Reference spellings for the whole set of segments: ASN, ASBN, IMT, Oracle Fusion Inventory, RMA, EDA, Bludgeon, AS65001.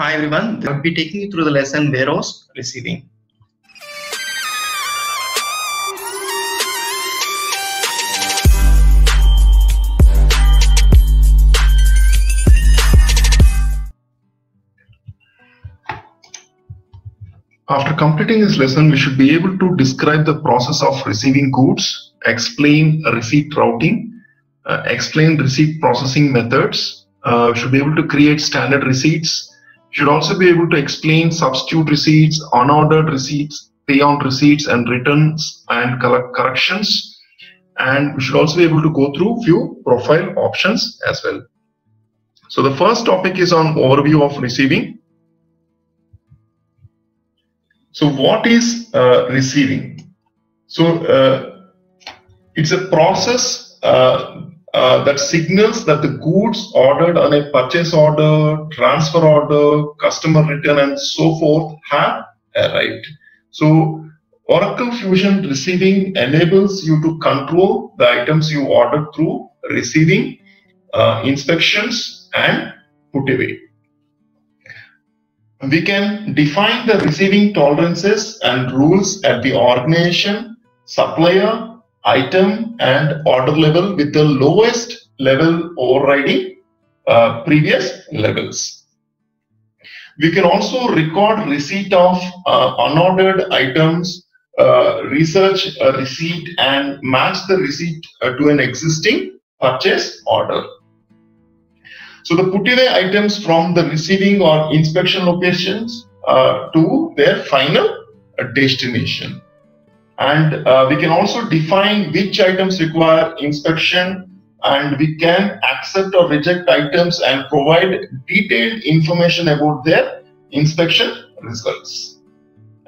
Hi everyone, I'll be taking you through the lesson warehouse receiving. After completing this lesson, we should be able to describe the process of receiving goods, explain receipt routing, explain receipt processing methods, we should be able to create standard receipts, we should also be able to explain substitute receipts, unordered receipts, pay-on receipts and returns and corrections, and we should also be able to go through few profile options as well. So the first topic is on overview of receiving. So what is receiving? So it's a process that signals that the goods ordered on a purchase order, transfer order, customer return and so forth have arrived. So Oracle Fusion Receiving enables you to control the items you ordered through receiving, inspections and put away. We can define the receiving tolerances and rules at the organization, supplier, item and order level with the lowest level overriding previous levels. We can also record receipt of unordered items, research a receipt and match the receipt to an existing purchase order. So the put away items from the receiving or inspection locations to their final destination. And we can also define which items require inspection, and we can accept or reject items and provide detailed information about their inspection results.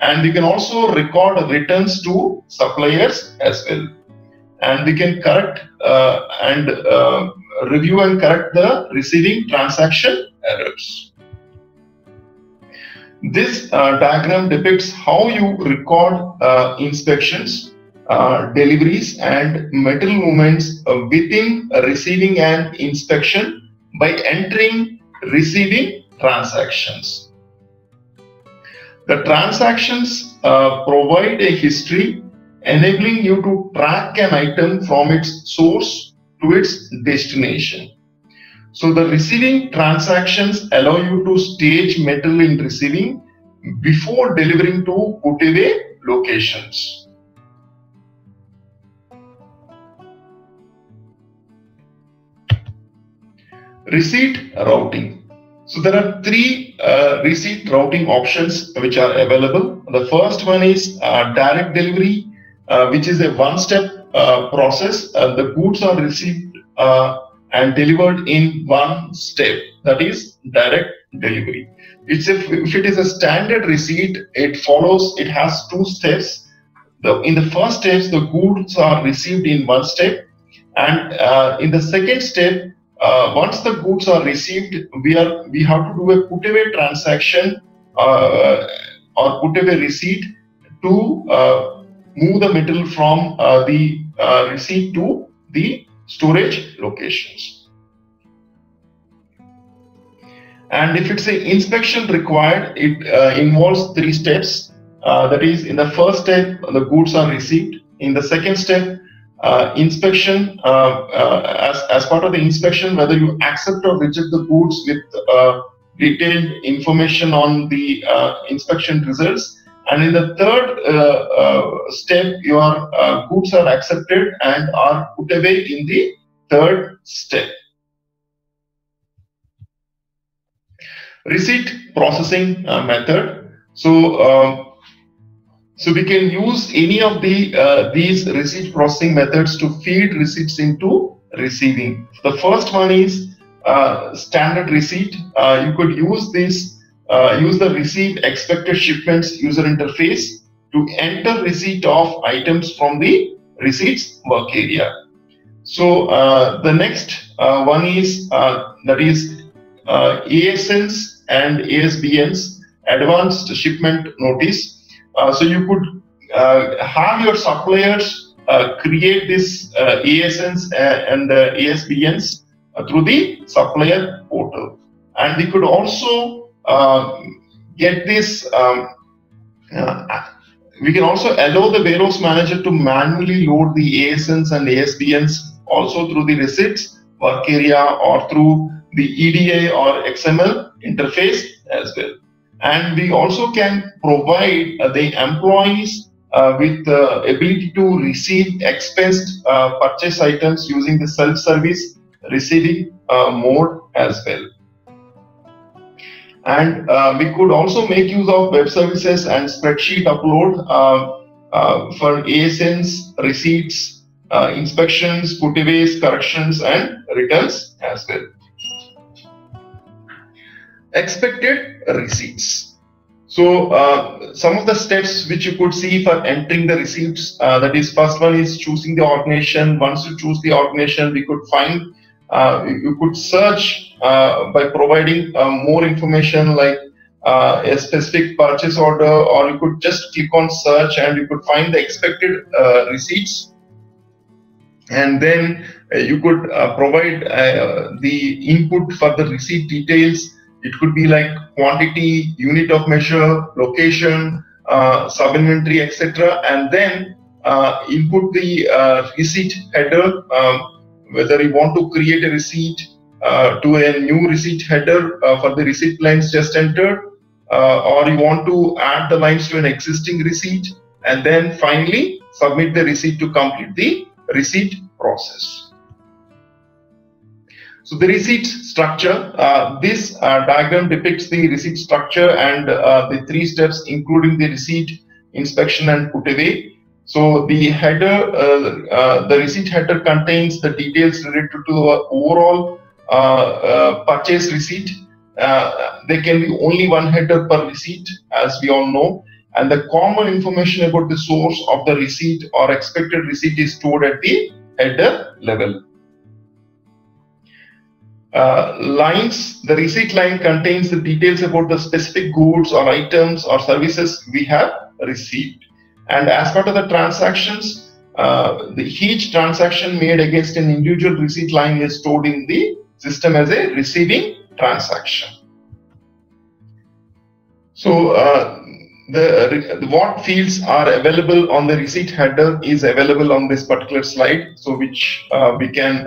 And we can also record returns to suppliers as well. And we can correct review and correct the receiving transaction errors. This diagram depicts how you record inspections, deliveries and material movements within receiving and inspection by entering receiving transactions. The transactions provide a history enabling you to track an item from its source to its destination. So the receiving transactions allow you to stage material in receiving before delivering to put away locations. Receipt routing. So there are three receipt routing options which are available. The first one is direct delivery, which is a one-step process. The goods are received and delivered in one step, that is direct delivery. If it is a standard receipt, it has two steps. In the first step, the goods are received in one step, and in the second step, once the goods are received, we have to do a put away transaction or put away receipt to move the material from the receipt to the storage locations. And if it's an inspection required, it involves three steps. That is, in the first step, the goods are received. In the second step, inspection, as part of the inspection, whether you accept or reject the goods with detailed information on the inspection results. And in the third step, your goods are accepted and are put away in the third step. Receipt processing method. So, so we can use any of the these receipt processing methods to feed receipts into receiving. The first one is standard receipt. You could use this. Use the receive expected shipments user interface to enter receipt of items from the receipts work area. So the next one is ASNs and ASBNs, advanced shipment notice. So you could have your suppliers create this ASNs and the ASBNs through the supplier portal, and we could also get this. We can also allow the warehouse manager to manually load the ASNs and ASBNs also through the receipts work area or through the EDA or XML interface as well. And we also can provide the employees with the ability to receive expressed purchase items using the self-service receiving mode as well. And we could also make use of web services and spreadsheet upload for ASNs, receipts, inspections, putaways, corrections and returns as well. Expected receipts. So some of the steps which you could see for entering the receipts, that is, first one is choosing the organization. Once you choose the organization, we could find, you could search by providing more information like a specific purchase order, or you could just click on search and you could find the expected receipts. And then you could provide the input for the receipt details. It could be like quantity, unit of measure, location, sub-inventory, etc. And then input the receipt header, whether you want to create a receipt to a new receipt header for the receipt lines just entered, or you want to add the lines to an existing receipt, and then finally submit the receipt to complete the receipt process. So the receipt structure, this diagram depicts the receipt structure and the three steps including the receipt, inspection and put away. So the header, the receipt header contains the details related to the overall purchase receipt. There can be only one header per receipt, as we all know, and the common information about the source of the receipt or expected receipt is stored at the header level. Lines, the receipt line contains the details about the specific goods or items or services we have received. And as part of the transactions, each transaction made against an individual receipt line is stored in the system as a receiving transaction. So what fields are available on the receipt header is available on this particular slide, so which we can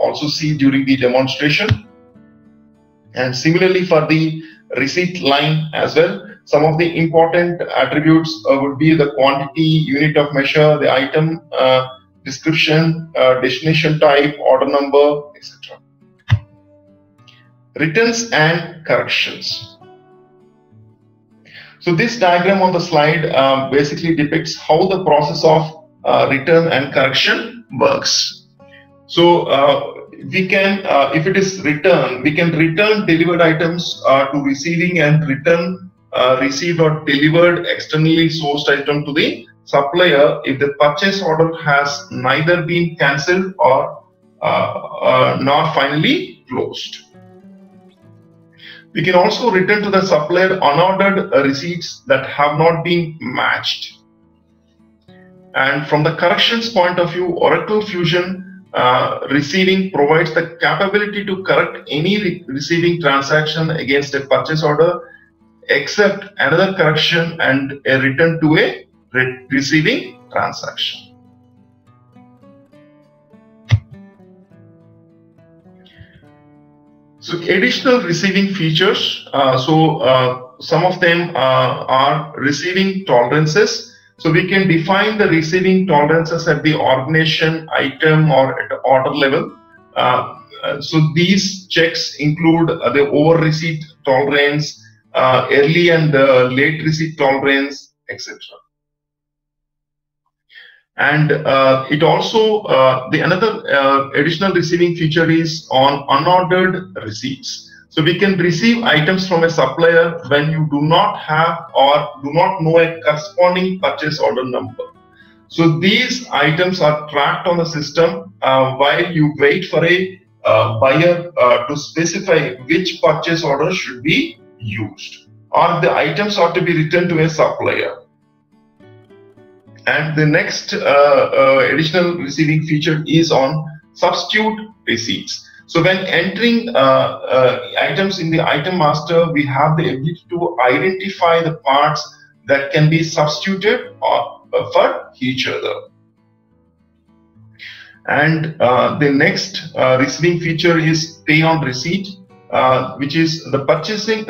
also see during the demonstration. And similarly for the receipt line as well, some of the important attributes would be the quantity, unit of measure, the item description, destination type, order number, etc. Returns and corrections. So this diagram on the slide basically depicts how the process of return and correction works. So we can, if it is return, we can return delivered items to receiving and return received or delivered externally sourced item to the supplier if the purchase order has neither been cancelled or nor finally closed. We can also return to the supplier unordered receipts that have not been matched. And from the corrections point of view, Oracle Fusion Receiving provides the capability to correct any receiving transaction against a purchase order, except another correction and a return to a receiving transaction. So additional receiving features, some of them are receiving tolerances. So we can define the receiving tolerances at the organization, item or at order level. So these checks include the over receipt tolerance, early and late receipt tolerance, etc. And it also, another additional receiving feature is on unordered receipts. So we can receive items from a supplier when you do not have or do not know a corresponding purchase order number. So these items are tracked on the system while you wait for a buyer to specify which purchase order should be used, or the items are to be returned to a supplier. And the next additional receiving feature is on substitute receipts. So when entering items in the item master, we have the ability to identify the parts that can be substituted for each other. And the next receiving feature is pay on receipt, which is the purchasing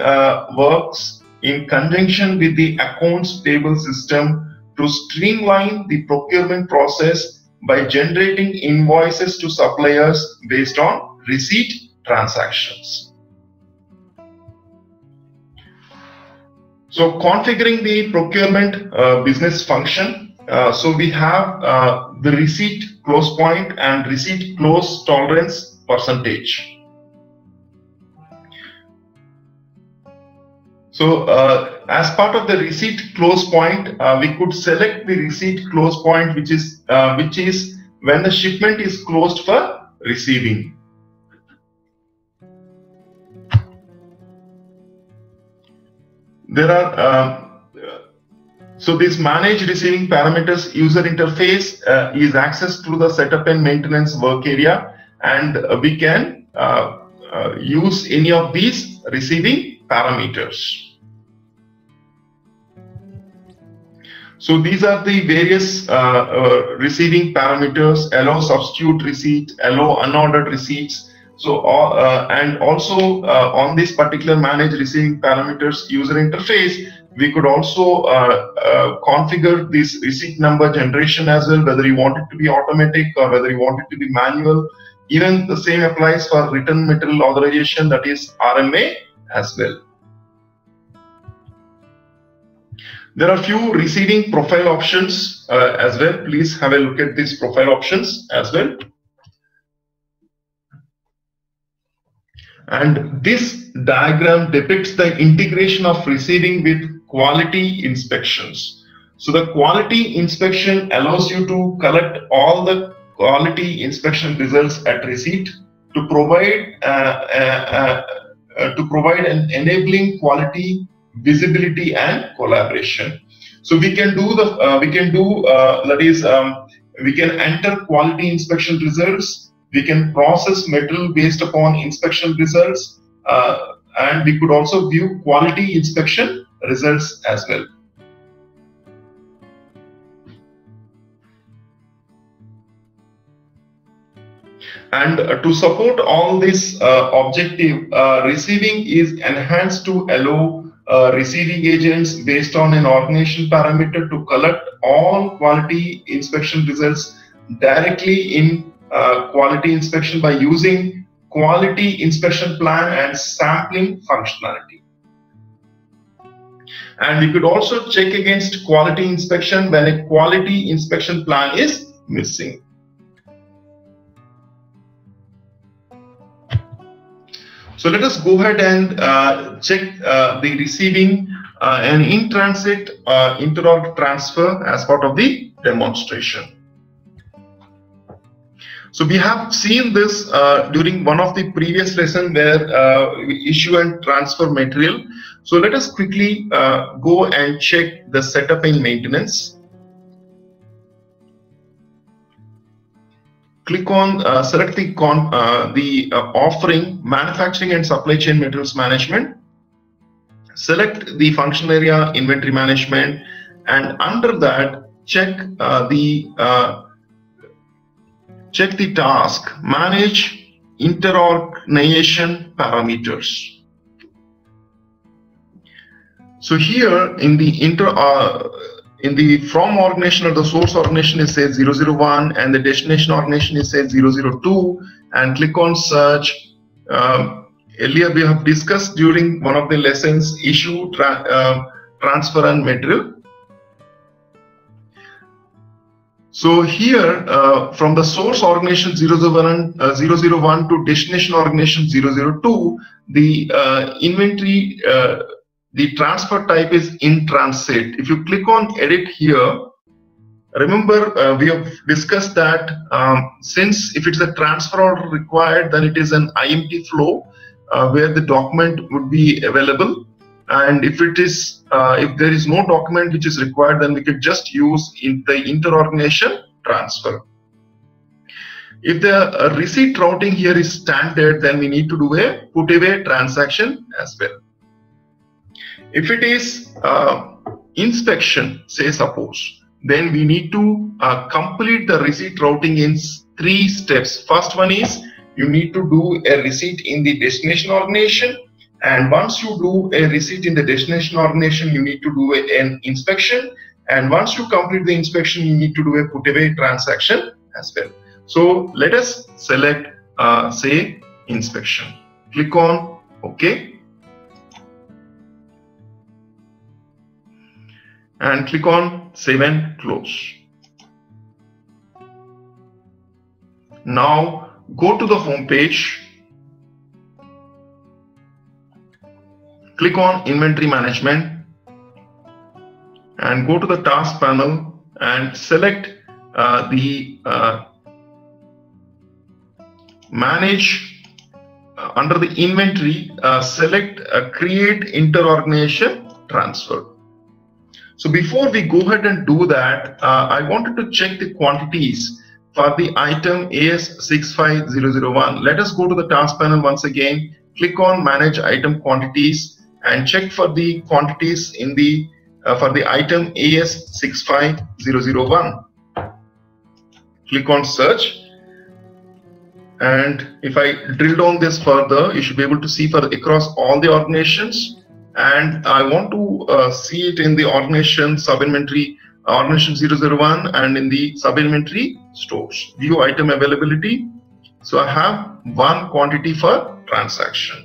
works in conjunction with the accounts payable system to streamline the procurement process by generating invoices to suppliers based on receipt transactions. So configuring the procurement business function. So we have the receipt close point and receipt close tolerance percentage. So as part of the receipt close point, we could select the receipt close point, which is when the shipment is closed for receiving. There are so this manage receiving parameters user interface is accessed through the setup and maintenance work area, and we can use any of these receiving parameters. So these are the various receiving parameters: allow substitute receipt, allow unordered receipts. So and also on this particular manage receiving parameters user interface, we could also configure this receipt number generation as well, whether you want it to be automatic or whether you want it to be manual. Even the same applies for return material authorization, that is RMA, as well. There are a few receiving profile options as well. Please have a look at these profile options as well. And this diagram depicts the integration of receiving with quality inspections. So the quality inspection allows you to collect all the quality inspection results at receipt to provide an enabling quality visibility and collaboration. So we can do the we can enter quality inspection results, we can process material based upon inspection results, and we could also view quality inspection results as well. And to support all this objective, receiving is enhanced to allow receiving agents based on an organization parameter to collect all quality inspection results directly in quality inspection by using quality inspection plan and sampling functionality. And we could also check against quality inspection when a quality inspection plan is missing. So let us go ahead and check the receiving and in-transit interorg transfer as part of the demonstration. So we have seen this during one of the previous lessons where we issue and transfer material. So let us quickly go and check the setup and maintenance. Click on select the offering, manufacturing and supply chain materials management. Select the function area inventory management, and under that check the task manage interorganization parameters. So here in the from organization or the source organization is say 001 and the destination organization is say 002, and click on search. Earlier we have discussed during one of the lessons issue, transfer and material. So here from the source organization 001 to destination organization 002, the inventory the transfer type is in transit. If you click on edit here, remember we have discussed that since if it's a transfer order required, then it is an IMT flow where the document would be available. And if it is, if there is no document which is required, then we could just use in the inter-organization transfer. If the receipt routing here is standard, then we need to do a put away transaction as well. If it is inspection, say suppose, then we need to complete the receipt routing in 3 steps. First one is you need to do a receipt in the destination organization, and once you do a receipt in the destination organization, you need to do an inspection, and once you complete the inspection, you need to do a put away transaction as well. So let us select say inspection, click on OK, and click on save and close. Now go to the home page, click on inventory management, and go to the task panel and select the manage. Under the inventory, select create inter-organization transfer. So before we go ahead and do that, I wanted to check the quantities for the item AS65001. Let us go to the task panel once again, click on manage item quantities, and check for the quantities in the for the item AS65001. Click on search, and if I drill down this further, you should be able to see for across all the organizations. And I want to see it in the organization sub-inventory, organization 001, and in the sub-inventory stores. View item availability. So I have one quantity for transaction.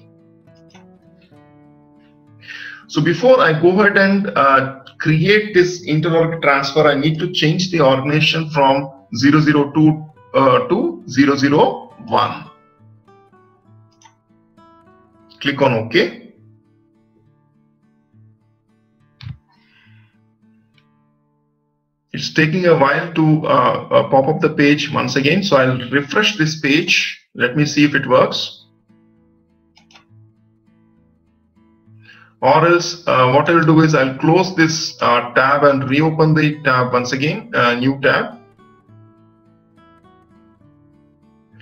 So before I go ahead and create this inter-org transfer, I need to change the organization from 002 to 001. Click on OK. It's taking a while to pop up the page once again, so I'll refresh this page. Let me see if it works. Or else what I'll do is I'll close this tab and reopen the tab once again, new tab.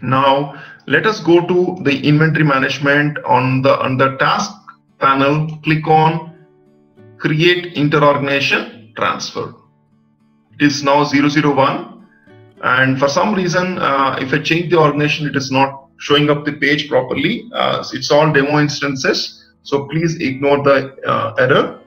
Now let us go to the inventory management. On the task panel, click on create inter-organization transfer. It is now 001, and for some reason if I change the organization, it is not showing up the page properly. It's all demo instances, so please ignore the error.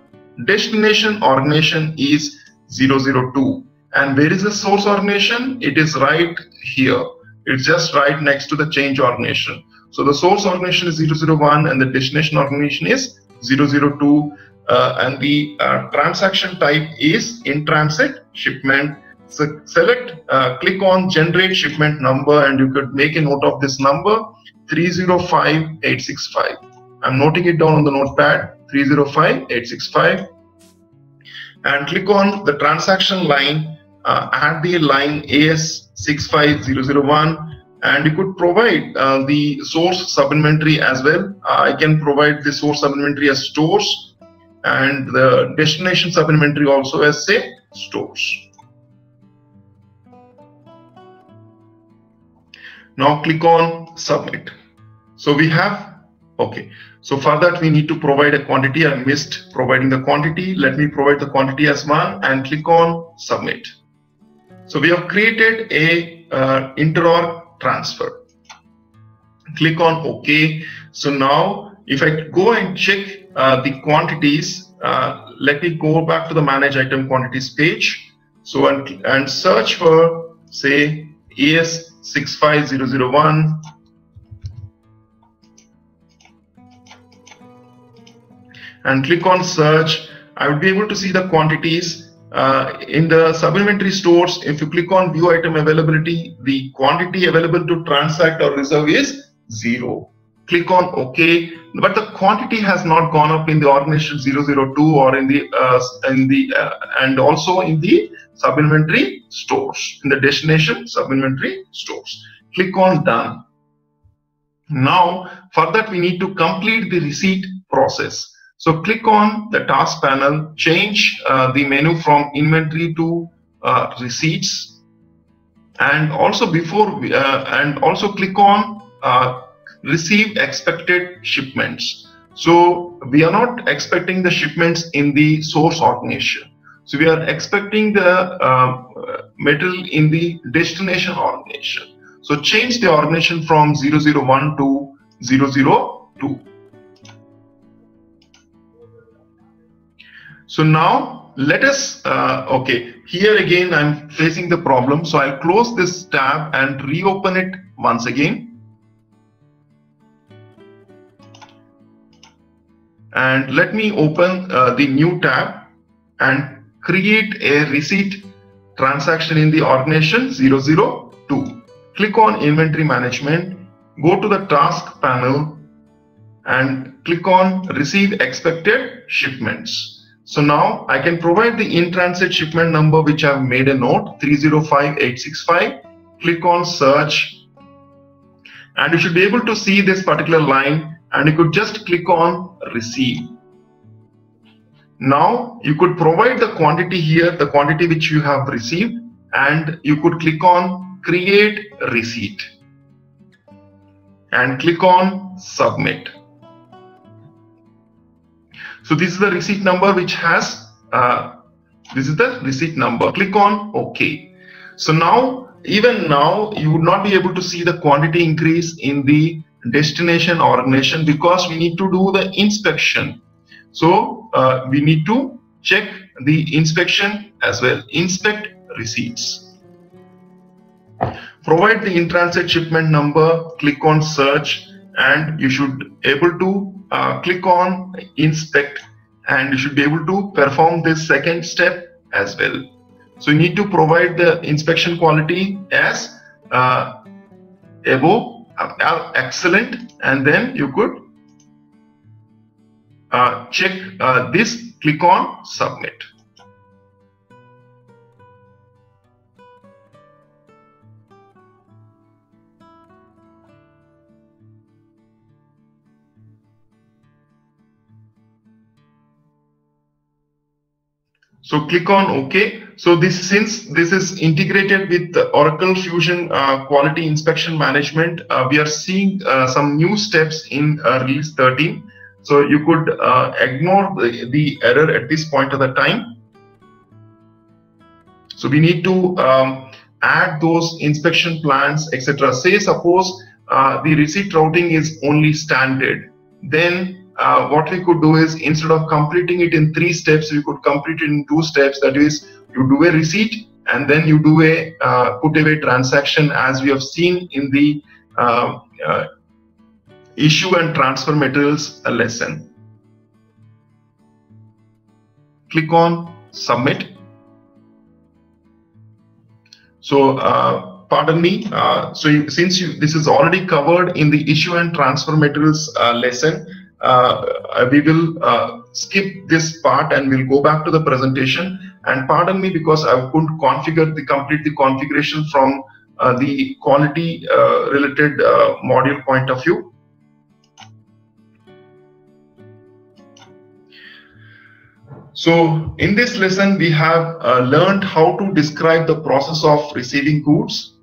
Destination organization is 002, and where is the source organization? It is right here. It's just right next to the change organization. So the source organization is 001 and the destination organization is 002. And the transaction type is in-transit shipment. So select, click on generate shipment number, and you could make a note of this number, 305865. I'm noting it down on the notepad, 305865. And click on the transaction line, add the line AS65001, and you could provide the source sub-inventory as well. I can provide the source sub-inventory as stores, and the destination sub-inventory also as say stores. Now click on submit. So we have okay. So for that we need to provide a quantity. I missed providing the quantity. Let me provide the quantity as 1 and click on submit. So we have created a inter-org transfer. Click on OK. So now if I go and check the quantities, let me go back to the manage item quantities page. So and search for say AS65001, and click on search. I would be able to see the quantities in the sub-inventory stores. If you click on view item availability, the quantity available to transact or reserve is 0. Click on OK, but the quantity has not gone up in the organization 002 or and also in the sub-inventory stores, in the destination sub-inventory stores. Click on done. Now for that we need to complete the receipt process. So click on the task panel, change the menu from inventory to receipts, and also click on receive expected shipments. So we are not expecting the shipments in the source organization. So we are expecting the material in the destination organization. So change the organization from 001 to 002. So now let us, okay, here again I'm facing the problem. So I'll close this tab and reopen it once again. And let me open the new tab and create a receipt transaction in the organization 002. Click on inventory management, go to the task panel and click on receive expected shipments. So now I can provide the in-transit shipment number, which I've made a note, 305865. Click on search and you should be able to see this particular line and you could just click on receive. Now you could provide the quantity here, the quantity which you have received, and you could click on create receipt and click on submit. So this is the receipt number which has, this is the receipt number. Click on OK. So now, even now, you would not be able to see the quantity increase in the destination organization because we need to do the inspection. So we need to check the inspection as well. Inspect receipts. Provide the in-transit shipment number, click on search, and you should able to click on inspect and you should be able to perform this second step as well. So you need to provide the inspection quality as above, excellent, and then you could check this, click on submit. So click on OK. So this, since this is integrated with Oracle Fusion Quality Inspection Management, we are seeing some new steps in release 13. So you could ignore the error at this point of the time. So we need to add those inspection plans, etc. Say suppose the receipt routing is only standard, then what we could do is, instead of completing it in 3 steps, we could complete it in 2 steps. That is, you do a receipt and then you do a put away transaction, as we have seen in the issue and transfer materials lesson. Click on submit. So pardon me, since this is already covered in the issue and transfer materials lesson, we will skip this part and we'll go back to the presentation. And pardon me, because I couldn't configure the configuration from the quality related module point of view. So in this lesson we have learned how to describe the process of receiving goods,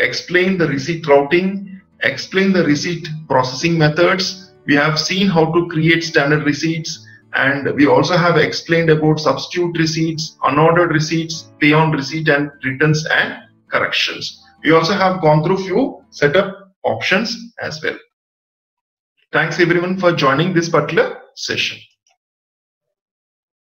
explain the receipt routing, explain the receipt processing methods. We have seen how to create standard receipts, and we also have explained about substitute receipts, unordered receipts, pay on receipt, and returns and corrections. We also have gone through few setup options as well. Thanks everyone for joining this particular session.